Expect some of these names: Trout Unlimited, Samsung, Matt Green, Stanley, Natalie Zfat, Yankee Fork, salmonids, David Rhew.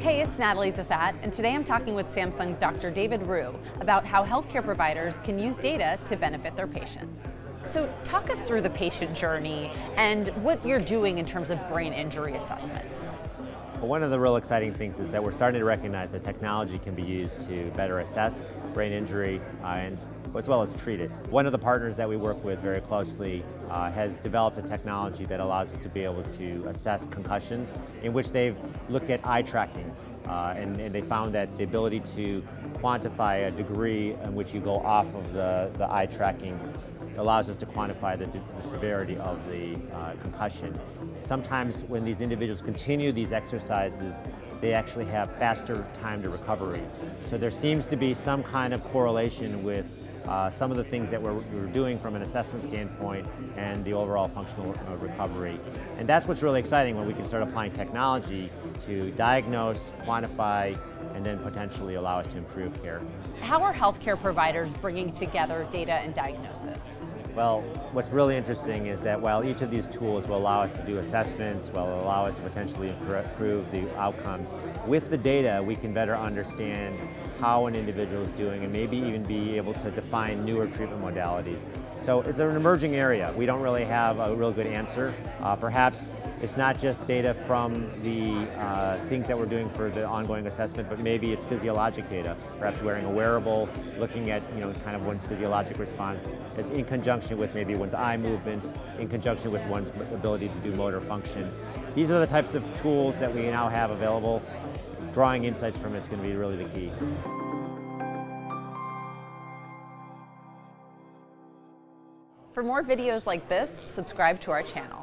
Hey, it's Natalie Zfat, and today I'm talking with Samsung's Dr. David Rhew about how healthcare providers can use data to benefit their patients. So talk us through the patient journey and what you're doing in terms of brain injury assessments. One of the real exciting things is that we're starting to recognize that technology can be used to better assess brain injury and as well as treat it. One of the partners that we work with very closely has developed a technology that allows us to be able to assess concussions, in which they've looked at eye tracking and they found that the ability to quantify a degree in which you go off of the eye tracking allows us to quantify the severity of the concussion. Sometimes when these individuals continue these exercises, they actually have faster time to recovery. So there seems to be some kind of correlation with some of the things that we're doing from an assessment standpoint and the overall functional recovery. And that's what's really exciting, when we can start applying technology to diagnose, quantify, and then potentially allow us to improve care. How are healthcare providers bringing together data and diagnosis? Well, what's really interesting is that while each of these tools will allow us to do assessments, will allow us to potentially improve the outcomes, with the data we can better understand how an individual is doing and maybe even be able to define newer treatment modalities. So it's an emerging area. We don't really have a real good answer. Perhaps it's not just data from the things that we're doing for the ongoing assessment, but maybe it's physiologic data, perhaps wearing a wearable, looking at kind of one's physiologic response. It's in conjunction with maybe one's eye movements, in conjunction with one's ability to do motor function. These are the types of tools that we now have available. Drawing insights from it's going to be really the key. For more videos like this, subscribe to our channel.